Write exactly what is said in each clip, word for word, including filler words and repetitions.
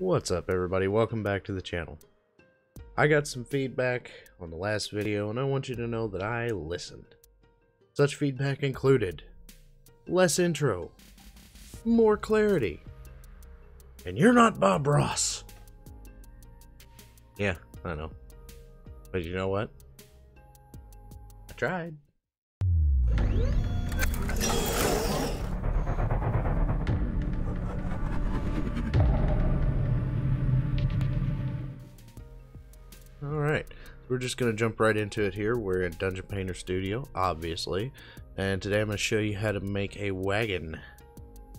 What's up, everybody? Welcome back to the channel. I got some feedback on the last video, and I want you to know that I listened. Such feedback included less intro, more clarity, and you're not Bob Ross. Yeah, I know. But you know what? I tried. Alright, we're just going to jump right into it here. We're in Dungeon Painter Studio, obviously, and today I'm going to show you how to make a wagon,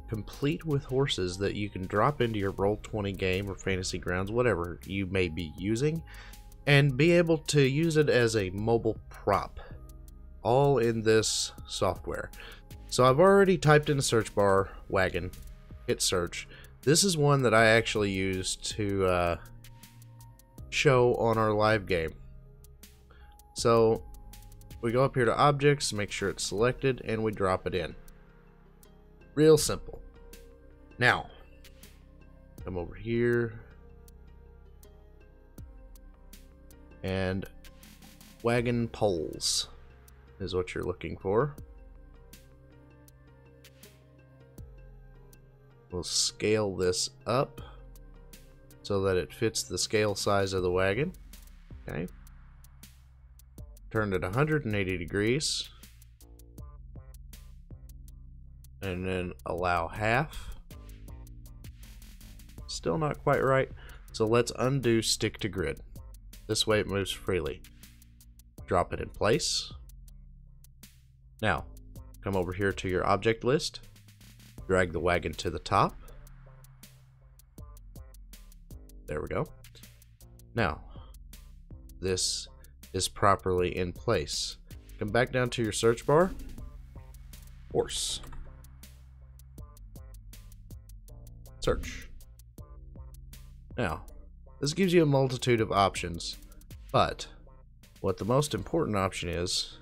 complete with horses that you can drop into your Roll twenty game or Fantasy Grounds, whatever you may be using, and be able to use it as a mobile prop, all in this software. So I've already typed in the search bar, wagon, hit search. This is one that I actually used to... Uh, show on our live game. So we go up here to objects, make sure it's selected, and we drop it in. Real simple. Now come over here and wagon poles is what you're looking for. We'll scale this up so that it fits the scale size of the wagon. Okay. Turned it one hundred eighty degrees. And then allow half. Still not quite right. So let's undo stick to grid. This way it moves freely. Drop it in place. Now, come over here to your object list. Drag the wagon to the top. There we go. Now, this is properly in place. Come back down to your search bar. Horse. Search. Now, this gives you a multitude of options, but what the most important option is,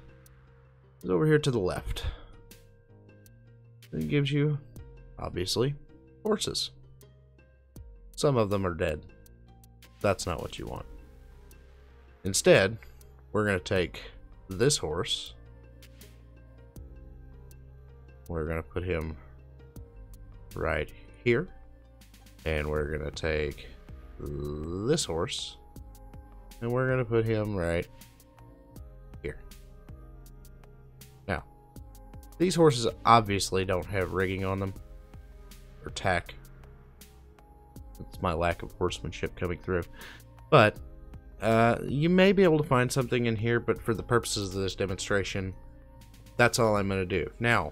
is over here to the left. It gives you, obviously, horses. Some of them are dead. That's not what you want. Instead, we're going to take this horse. We're going to put him right here. And we're going to take this horse. And we're going to put him right here. Now, these horses obviously don't have rigging on them. Or tack. It's my lack of horsemanship coming through. But uh, you may be able to find something in here, but for the purposes of this demonstration, that's all I'm going to do. Now,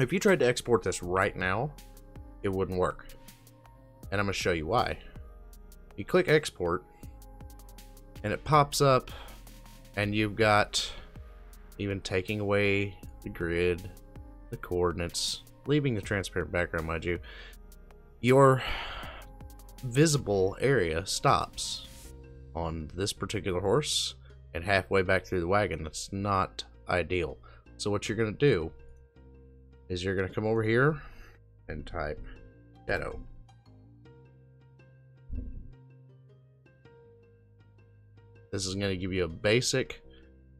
if you tried to export this right now, it wouldn't work. And I'm going to show you why. You click export, and it pops up, and you've got even taking away the grid, the coordinates, leaving the transparent background, mind you. Your visible area stops on this particular horse and halfway back through the wagon. That's not ideal. So what you're going to do is you're going to come over here and type shadow. This is going to give you a basic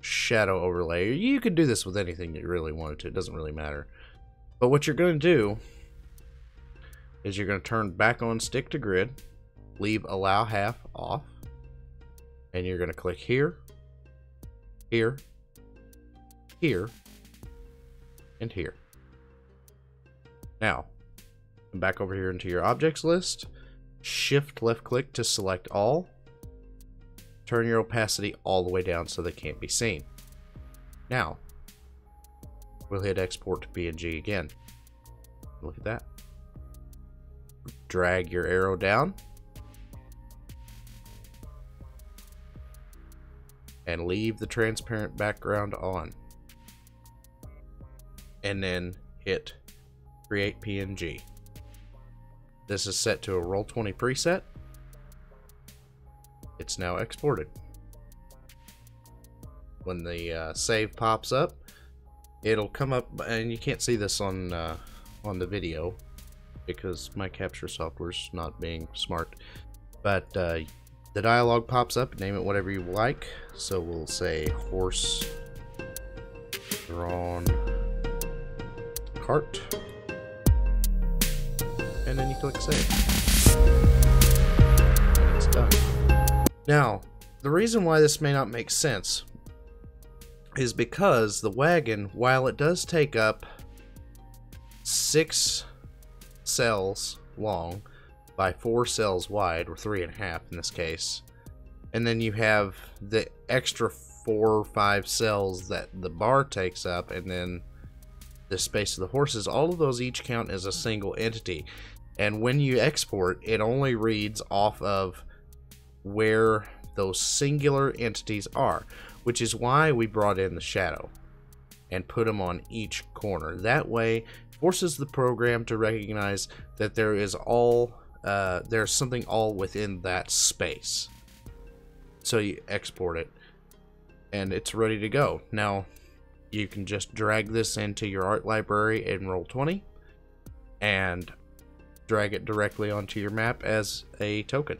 shadow overlay. You could do this with anything that you really wanted to. It doesn't really matter. But what you're going to do is you're going to turn back on stick to grid, leave allow half off, and you're going to click here, here, here, and here. Now, come back over here into your objects list, shift left click to select all, turn your opacity all the way down so they can't be seen. Now, we'll hit export to P N G again. Look at that. Drag your arrow down and leave the transparent background on, and then hit create P N G. This is set to a Roll twenty preset. It's now exported. When the uh, save pops up, it'll come up, and you can't see this on uh, on the video. because my capture software's not being smart. But uh, the dialogue pops up, name it whatever you like. So we'll say horse drawn cart. And then you click save. And it's done. Now, the reason why this may not make sense is because the wagon, while it does take up six cells long by four cells wide, or three and a half in this case, and then you have the extra four or five cells that the bar takes up, and then the space of the horses, all of those each count as a single entity. And when you export, it only reads off of where those singular entities are, which is why we brought in the shadow and put them on each corner. That way it forces the program to recognize that there is all uh, there's something all within that space. So you export it and it's ready to go. Now you can just drag this into your art library in roll twenty and drag it directly onto your map as a token.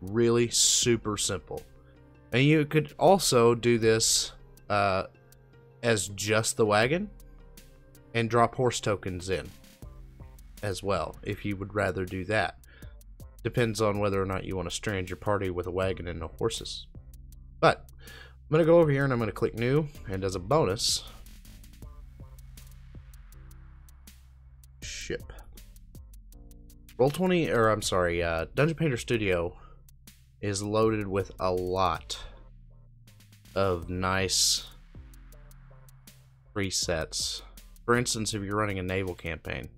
Really super simple. And you could also do this uh, as just the wagon and drop horse tokens in as well, if you would rather do that. Depends on whether or not you want to strand your party with a wagon and no horses. But I'm going to go over here and I'm going to click new, and as a bonus, ship. roll twenty, or I'm sorry, uh, Dungeon Painter Studio is loaded with a lot of nice presets. For instance, if you're running a naval campaign,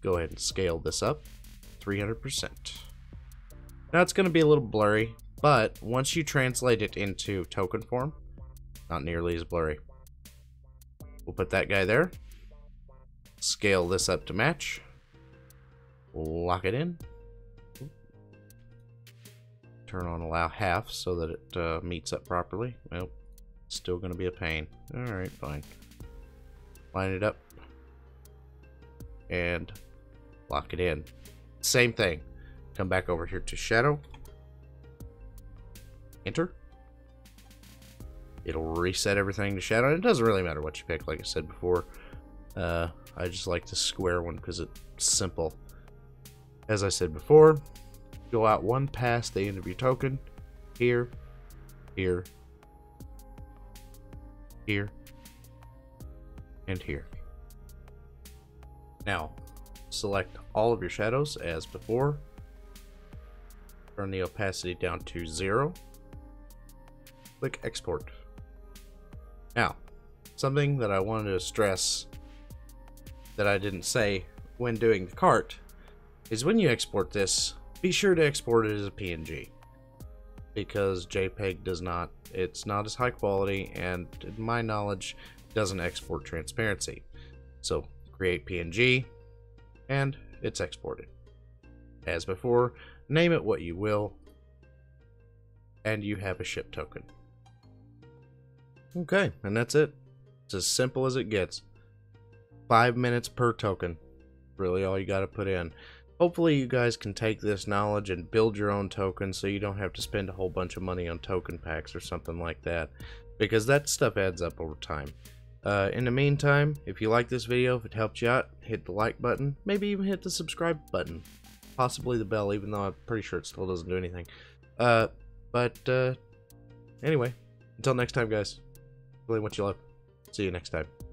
go ahead and scale this up three hundred percent. Now it's going to be a little blurry, but once you translate it into token form, not nearly as blurry. We'll put that guy there, scale this up to match, lock it in, turn on allow half so that it uh, meets up properly. Well, still going to be a pain. Alright, fine. Line it up and lock it in. Same thing. Come back over here to shadow, enter. It'll reset everything to shadow. It doesn't really matter what you pick, like I said before. Uh, I just like the square one because it's simple. As I said before, go out one past the end of your token. Here, here, here, and here. Now, select all of your shadows as before. Turn the opacity down to zero. Click export. Now, something that I wanted to stress that I didn't say when doing the cart is when you export this, be sure to export it as a P N G, because JPEG does not, it's not as high quality, and in my knowledge doesn't export transparency. So create P N G and it's exported. As before, name it what you will, and you have a ship token. Okay, and that's it. It's as simple as it gets. Five minutes per token, really all you got to put in. Hopefully you guys can take this knowledge and build your own token so you don't have to spend a whole bunch of money on token packs or something like that, because that stuff adds up over time. Uh, in the meantime, if you like this video, if it helped you out, hit the like button, maybe even hit the subscribe button, possibly the bell, even though I'm pretty sure it still doesn't do anything. Uh, but uh, anyway, until next time guys, really what you love. See you next time.